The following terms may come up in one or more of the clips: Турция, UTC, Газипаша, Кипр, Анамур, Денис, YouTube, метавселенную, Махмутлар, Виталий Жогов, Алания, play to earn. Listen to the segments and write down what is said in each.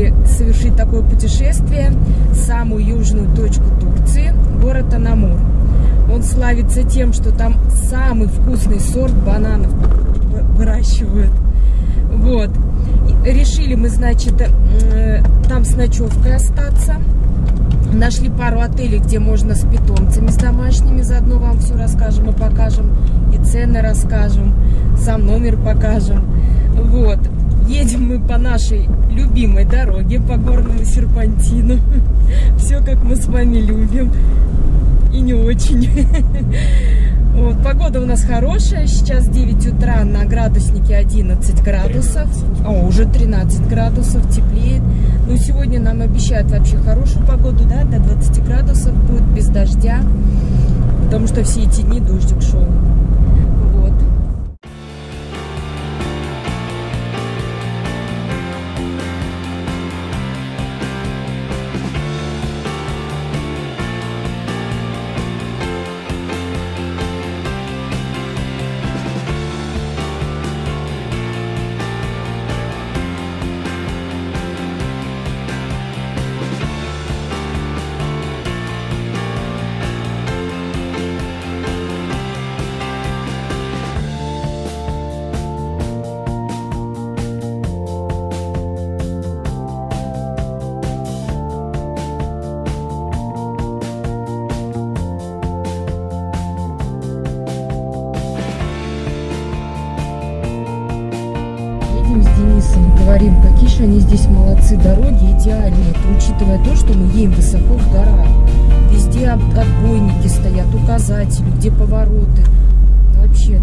решили совершить такое путешествие в самую южную точку Турции, город Анамур. Он славится тем, что там самый вкусный сорт бананов выращивают. Вот. Решили мы, значит, там с ночевкой остаться. Нашли пару отелей, где можно с питомцами, с домашними. Заодно вам все расскажем и покажем. И цены расскажем, сам номер покажем. Вот. Едем мы по нашей любимой дороге, по горному серпантину. Все, как мы с вами любим. И не очень. Вот, погода у нас хорошая. Сейчас 9 утра, на градуснике 11 градусов. О, уже 13 градусов, теплеет. Ну, сегодня нам обещают вообще хорошую погоду, да, до 20 градусов будет, без дождя. Потому что все эти дни дождик шел. Говорим, какие же они здесь молодцы, дороги идеальные, учитывая то, что мы едем высоко в горах. Везде отбойники стоят, указатели, где повороты. Вообще,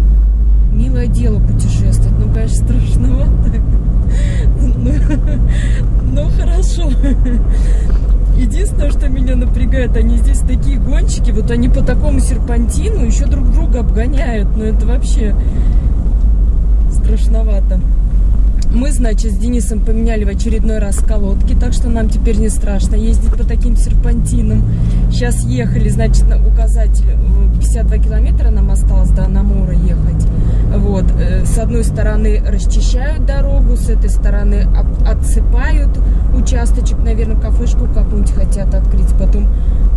милое дело путешествовать, ну, конечно, страшновато, но хорошо. Единственное, что меня напрягает, они здесь такие гонщики, вот они по такому серпантину еще друг друга обгоняют, но это вообще страшновато. Мы, значит, с Денисом поменяли в очередной раз колодки, так что нам теперь не страшно ездить по таким серпантинам. Сейчас ехали, значит, на указатель 52 километра нам осталось до Анамура ехать. Вот. С одной стороны расчищают дорогу, с этой стороны отсыпают участочек, наверное, кафешку какую-нибудь хотят открыть. Потом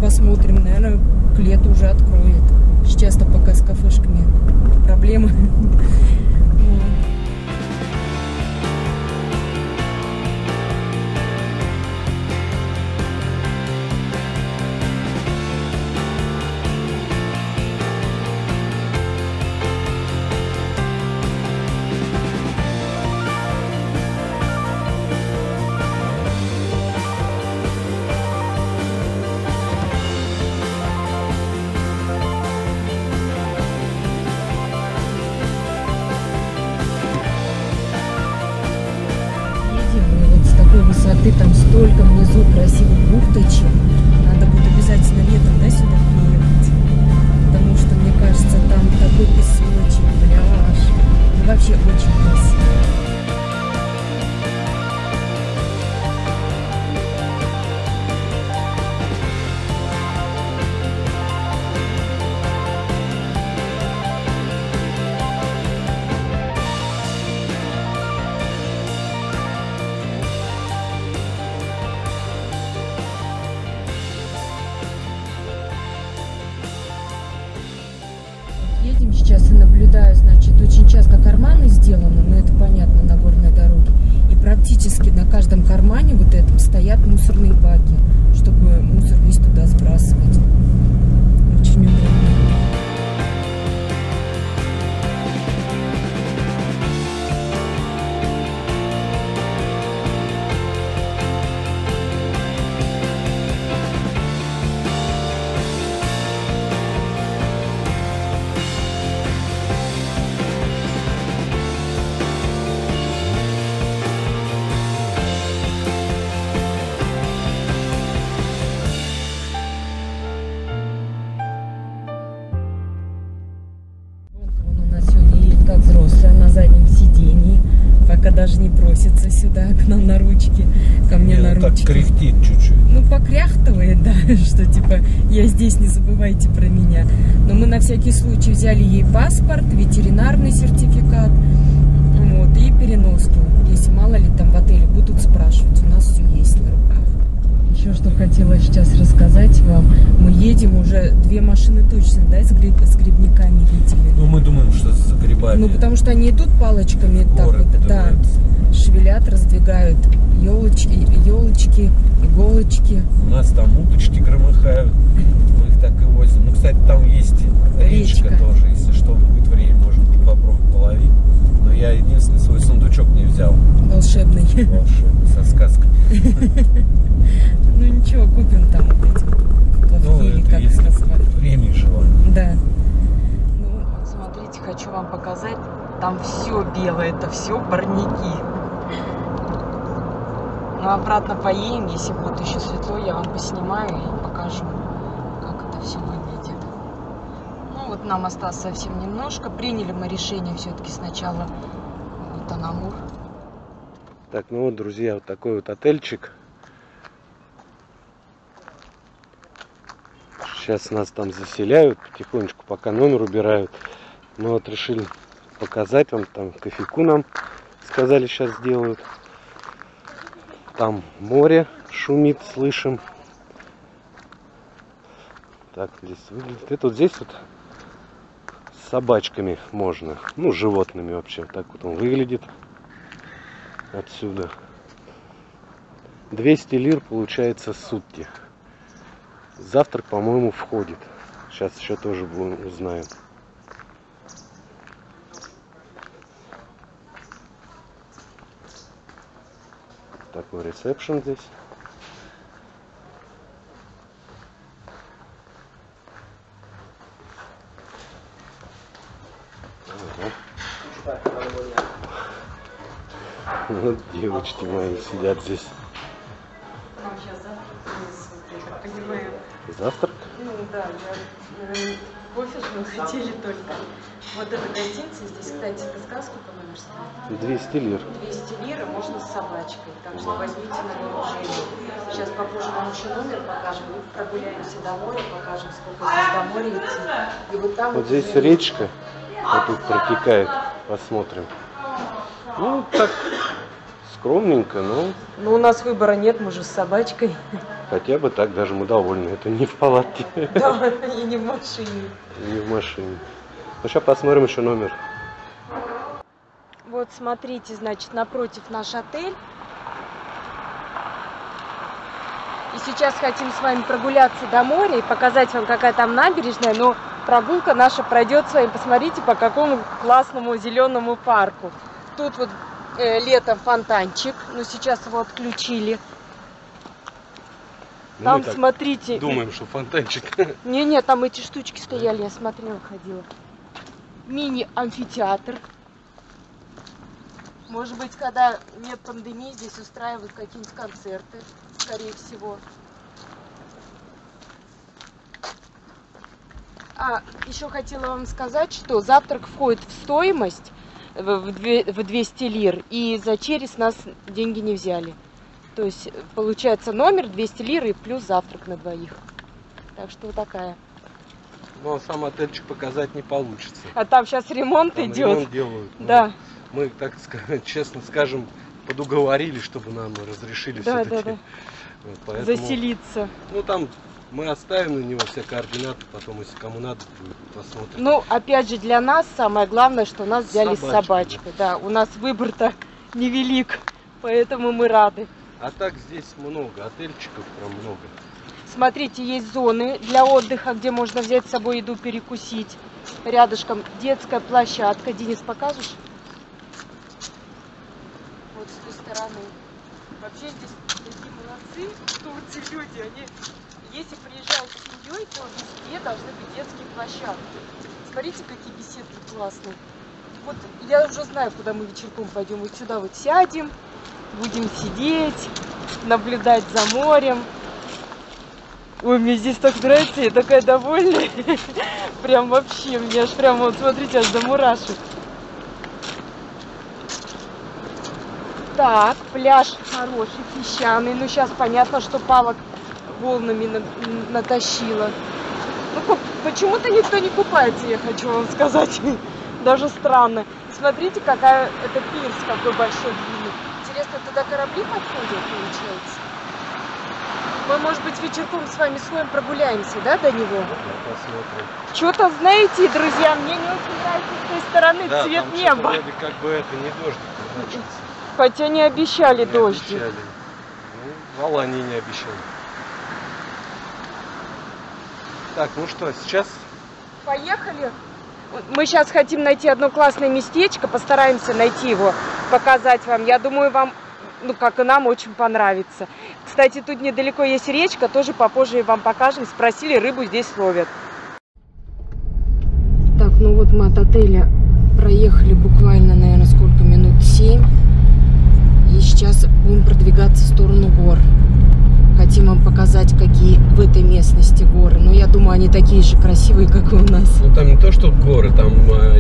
посмотрим, наверное, к лету уже откроют. Сейчас-то пока с кафешками проблемы. Высоты, там столько внизу красивых бухточек. Надо будет обязательно летом, да, сюда приехать. Потому что, мне кажется, там такой песочек, пляж. И вообще очень красиво. Сейчас и наблюдаю, значит, очень часто карманы сделаны, но это понятно, на горной дороге. И практически на каждом кармане вот этом стоят мусорные баки, чтобы мусор весь туда сбрасывать. Очень удобно. Даже не просится сюда к нам на ручки, ко мне. Нет, на ручки. Так кряхтит чуть-чуть. Ну, покряхтывает, да, что типа я здесь, не забывайте про меня. Но мы на всякий случай взяли ей паспорт, ветеринарный сертификат, вот, и переноску. Если мало ли там в отеле будут спрашивать, у нас все есть. вам. Мы едем, уже две машины точно, да, с грибниками видели. Ну, мы думаем, что это загребали. Ну, потому что они идут палочками, город, так вот, да, шевелят, раздвигают елочки, елочки, иголочки. У нас там уточки громыхают, мы их так и возим. Ну, кстати, там есть речка тоже, если что, будет время, может быть, попробовать половить. Но я единственный свой сундучок не взял. Волшебный. Волшебный, со сказкой. Ну ничего, купим там вот эти плавки, как их назвать. Время и желание. Да. Ну вот, смотрите, хочу вам показать. Там все белое, это все парники. Ну обратно поедем, если будет еще светло, я вам поснимаю и покажу, как это все выглядит. Ну вот нам осталось совсем немножко. Приняли мы решение все-таки сначала вот Анамур. Так, ну вот, друзья, вот такой вот отельчик. Сейчас нас там заселяют, потихонечку, пока номер убирают. Мы вот решили показать вам, там кофейку нам сказали сейчас сделают. Там море шумит, слышим. Так здесь выглядит. Это вот здесь вот с собачками можно, ну, животными вообще. Так вот он выглядит. Отсюда 200 лир получается сутки. Завтрак, по-моему, входит. Сейчас еще тоже будем, узнаем. Такой ресепшн здесь. Вот девочки мои сидят здесь. Нам сейчас завтрак принесут. Завтрак? Ну да, кофе же мы хотели только. Вот это гостиница, здесь, кстати, это сказку, по-моему, сказала. 200 лир. 200 лир, можно с собачкой, так что возьмите на вооружение. Сейчас попозже вам еще номер покажем, мы прогуляемся до моря, покажем, сколько здесь до моря идти. И вот там вот здесь уже... речка, вот тут протекает, посмотрим. Ну, так... скромненько, но... Ну, у нас выбора нет, мы же с собачкой. Хотя бы так, даже мы довольны. Это не в палатке. Да, и не в машине. И не в машине. Ну, сейчас посмотрим еще номер. Вот, смотрите, значит, напротив наш отель. И сейчас хотим с вами прогуляться до моря и показать вам, какая там набережная. Но прогулка наша пройдет с вами, посмотрите, по какому классному зеленому парку. Тут вот... летом фонтанчик, но сейчас его отключили. Там, смотрите... Думаем, что фонтанчик. Не-не, там эти штучки стояли, я смотрела, ходила. Мини-амфитеатр. Может быть, когда нет пандемии, здесь устраивают какие-нибудь концерты, скорее всего. А, еще хотела вам сказать, что завтрак входит в стоимость в 200 лир, и за через нас деньги не взяли. То есть получается номер 200 лир и плюс завтрак на двоих. Так что вот такая. Но сам отельчик показать не получится. А там сейчас ремонт там идет. Ремонт делают. Да. Мы, так сказать, честно скажем, подуговорили, чтобы нам разрешили, да, все-таки, да, да. Вот, поэтому... заселиться. Ну там мы оставим на него все координаты, потом, если кому надо, посмотрим. Ну, опять же, для нас самое главное, что нас взяли с собачкой. Да, у нас выбор-то невелик, поэтому мы рады. А так здесь много, отельчиков прям много. Смотрите, есть зоны для отдыха, где можно взять с собой еду, перекусить. Рядышком детская площадка. Денис, покажешь? Вот с той стороны. Вообще здесь такие молодцы, турцы люди, они... Если приезжают с семьей, то везде должны быть детские площадки. Смотрите, какие беседки классные. Вот я уже знаю, куда мы вечерком пойдем. Вот сюда вот сядем, будем сидеть, наблюдать за морем. Ой, мне здесь так нравится, я такая довольная. Прям вообще, мне аж прям, вот смотрите, аж до мурашек. Так, пляж хороший, песчаный. Ну, сейчас понятно, что палок волнами натащила. Ну, почему-то никто не купается, я хочу вам сказать. Даже странно. Смотрите, какая это пирс, какой большой длинный. Интересно, туда корабли подходят, получается? Мы, может быть, вечерком с вами сходим, прогуляемся, да, до него? Что-то, знаете, друзья, мне не очень нравится с той стороны, да, цвет там неба. Вроде как бы это не дождик. Хотя не обещали дождик. Обещали. Ну, в Алании не обещали. Так, ну что, сейчас? Поехали. Мы сейчас хотим найти одно классное местечко, постараемся найти его, показать вам. Я думаю, вам, ну как и нам, очень понравится. Кстати, тут недалеко есть речка, тоже попозже вам покажем. Спросили, рыбу здесь ловят. Так, ну вот мы от отеля проехали буквально, наверное, сколько, минут 7. И сейчас будем продвигаться в сторону гор. Хотим вам показать, какие в этой местности горы. Но я думаю, они такие же красивые, как и у нас. Ну там не то, что горы, там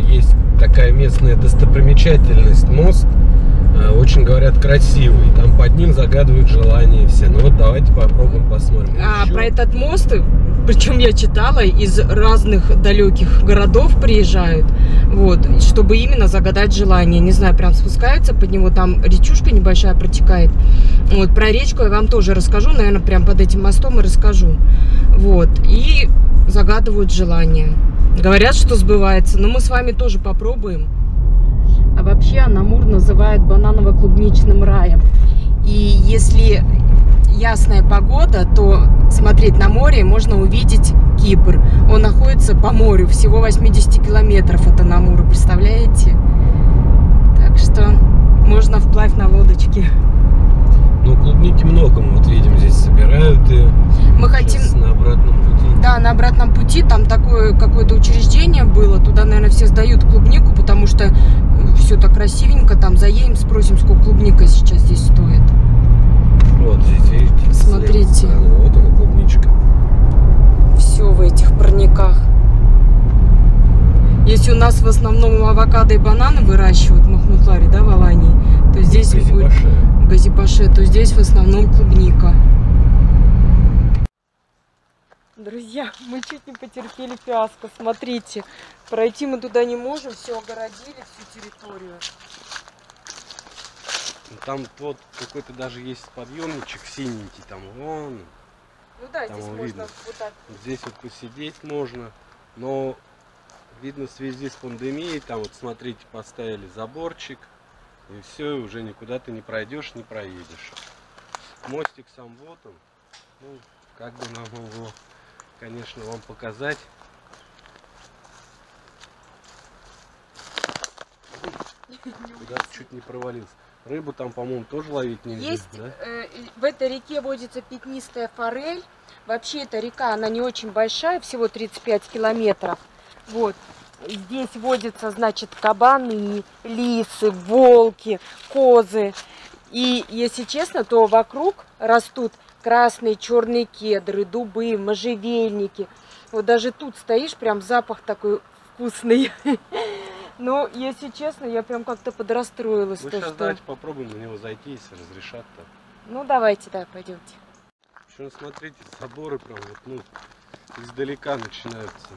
есть такая местная достопримечательность, мост. Очень, говорят, красивый. Там под ним загадывают желания все. Ну вот давайте попробуем, посмотрим. Про этот мост, причем я читала, из разных далеких городов приезжают, вот, чтобы именно загадать желание. Не знаю, прям спускаются под него, там речушка небольшая протекает. Вот, про речку я вам тоже расскажу, наверное, прям под этим мостом и расскажу. Вот, и загадывают желание. Говорят, что сбывается, но мы с вами тоже попробуем. А вообще Анамур называют бананово-клубничным раем. И если ясная погода, то смотреть на море можно увидеть Кипр. Он находится по морю, всего 80 километров от Анамура, представляете? Так что можно вплавь на лодочке. Ну, клубники много, мы вот видим, здесь собирают и мы хотим на обратном пути. Да, на обратном пути, там такое какое-то учреждение было, туда, наверное, все сдают клубнику, потому что все так красивенько, там заедем, спросим, сколько клубника сейчас здесь стоит. Вот здесь, видите, смотрите. Вот она, клубничка. Все в этих парниках. Если у нас в основном авокадо и бананы выращивают в Махмутларе, да, в Алании, то здесь... В Газипаше, то здесь в основном клубника. Друзья, мы чуть не потерпели фиаско. Смотрите, пройти мы туда не можем, все огородили, всю территорию. Там вот какой-то даже есть подъемничек синенький, там вон. Ну да, здесь можно видно. Вот так. Здесь вот посидеть можно, но... Видно, в связи с пандемией, там вот, смотрите, поставили заборчик, и все, уже никуда ты не пройдешь, не проедешь. Мостик сам вот он, ну, как бы нам его, конечно, вам показать. Куда чуть не провалился. Рыбу там, по-моему, тоже ловить нельзя. Есть, да? В этой реке водится пятнистая форель. Вообще эта река, она не очень большая, всего 35 километров. Вот, здесь водятся, значит, кабаны, лисы, волки, козы. И, если честно, то вокруг растут красные, черные кедры, дубы, можжевельники. Вот даже тут стоишь, прям запах такой вкусный. Но, если честно, я прям как-то подрастроилась. Ну, сейчас давайте попробуем на него зайти, если разрешат-то. Ну, давайте, да, пойдемте. Еще смотрите, соборы прям вот, ну, издалека начинаются.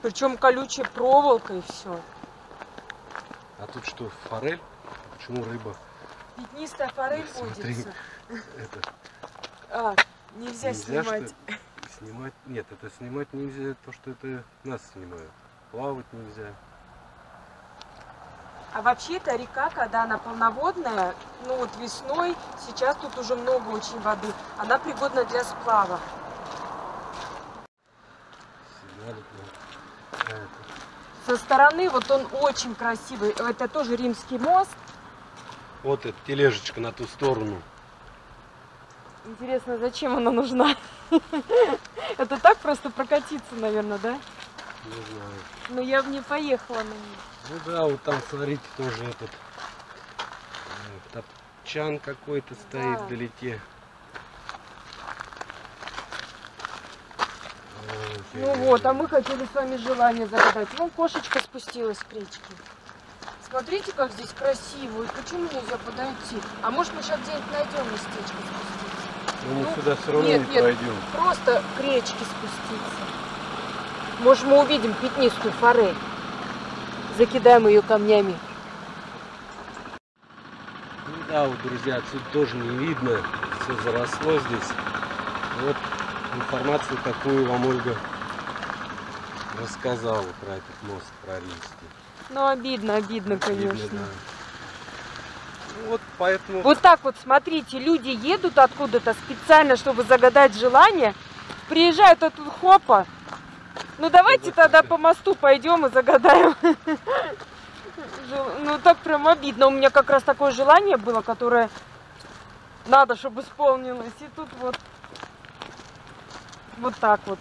Причем колючая проволока и все. А тут что, форель? Почему рыба? Пятнистая форель водится. Это... нельзя снимать. Что... снимать. Нет, это снимать нельзя, то что это нас снимают. Плавать нельзя. А вообще-то река, когда она полноводная, ну вот весной, сейчас тут уже много очень воды, она пригодна для сплава. Со стороны вот он очень красивый. Это тоже римский мост. Вот эта тележечка на ту сторону. Интересно, зачем она нужна? Это так просто прокатиться, наверное, да? Не знаю. Но я бы не поехала на ней. Ну да, вот там, смотрите, тоже этот топчан какой-то стоит вдалеке. Ну вот, а мы хотели с вами желание загадать. Вон кошечка спустилась к речке. Смотрите, как здесь красиво. И почему нельзя подойти? А может, мы сейчас где-нибудь найдем местечко спуститься? Ну, мы сюда все равно не пойдем. Просто к речке спуститься. Может, мы увидим пятнистую форель. Закидаем ее камнями. Ну да, вот, друзья, отсюда тоже не видно. Все заросло здесь. Вот информацию, какую вам Ольга рассказала про этот мост, про Римский. Ну, обидно, конечно. Обидно, да. Вот поэтому... Вот так вот, смотрите, люди едут откуда-то специально, чтобы загадать желание, приезжают, а тут хопа. Ну, давайте тогда по мосту пойдем и загадаем. Ну, так прям обидно. У меня как раз такое желание было, которое надо, чтобы исполнилось. И тут вот, вот так вот.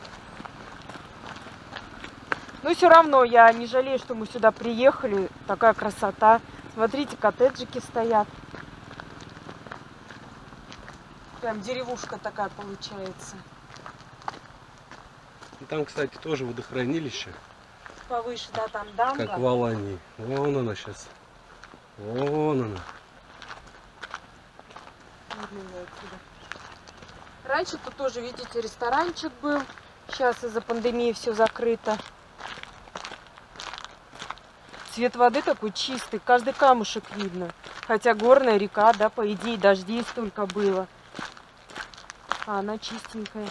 Но все равно я не жалею, что мы сюда приехали. Такая красота. Смотрите, коттеджики стоят. Прям деревушка такая получается. И там, кстати, тоже водохранилище. Повыше, да, там дамба. Как в Алании. Вон она сейчас. Вон она. Раньше тут тоже, видите, ресторанчик был. Сейчас из-за пандемии все закрыто. Цвет воды такой чистый. Каждый камушек видно. Хотя горная река, да, по идее, дождей столько было. А она чистенькая.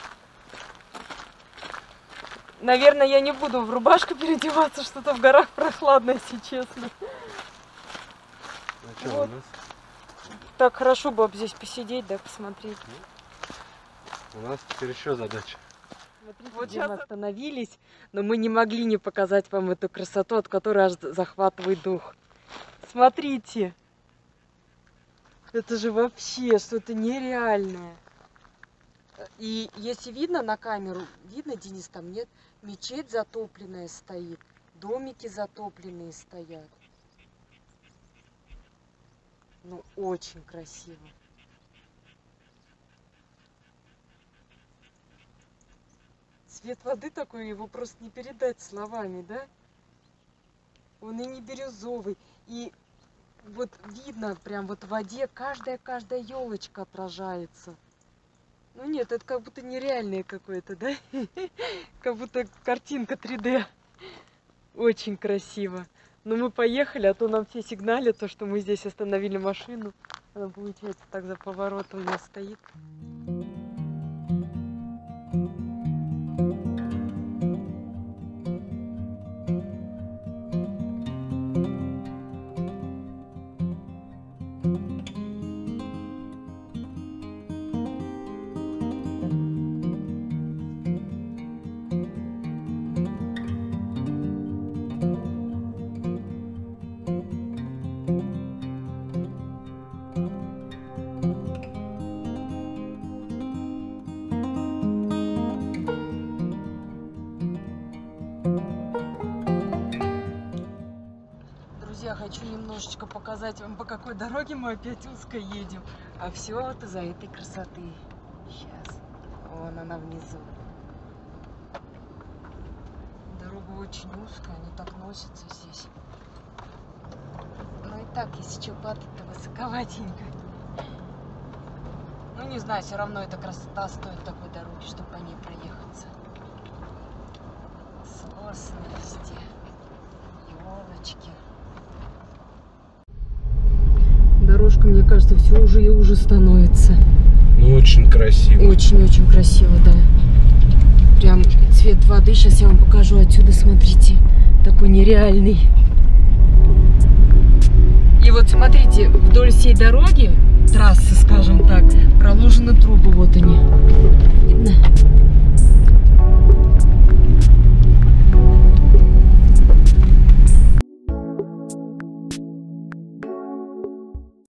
Наверное, я не буду в рубашку переодеваться, что-то в горах прохладно, если честно. А вот. Так хорошо бы здесь посидеть, да, посмотреть. У нас теперь еще задача. Вот сейчас остановились, но мы не могли не показать вам эту красоту, от которой аж захватывает дух. Смотрите, это же вообще что-то нереальное. И если видно на камеру, видно, Денис, там нет, мечеть затопленная стоит, домики затопленные стоят. Ну, очень красиво. Цвет воды такой, его просто не передать словами, да? Он и не бирюзовый. И вот видно, прям вот в воде каждая елочка отражается. Ну нет, это как будто нереальное какое-то, да? Как будто картинка 3D. Очень красиво. Но мы поехали, а то нам все сигналят, то, что мы здесь остановили машину. Она, получается, так за поворотом у нас стоит. Хочу немножечко показать вам, по какой дороге мы опять узко едем. А все вот из-за этой красоты. Сейчас. Вон она внизу. Дорога очень узкая, они так носятся здесь. Ну и так, если что, падать-то высоковатенько. Ну не знаю, все равно эта красота стоит такой дороги, чтобы по ней проехаться. Сосности, елочки. Дорожка, мне кажется, все уже и уже становится. Ну, очень красиво. Очень-очень красиво, да. Прям цвет воды. Сейчас я вам покажу отсюда, смотрите. Такой нереальный. И вот, смотрите, вдоль всей дороги, трассы, скажем так, проложены трубы. Вот они. Видно?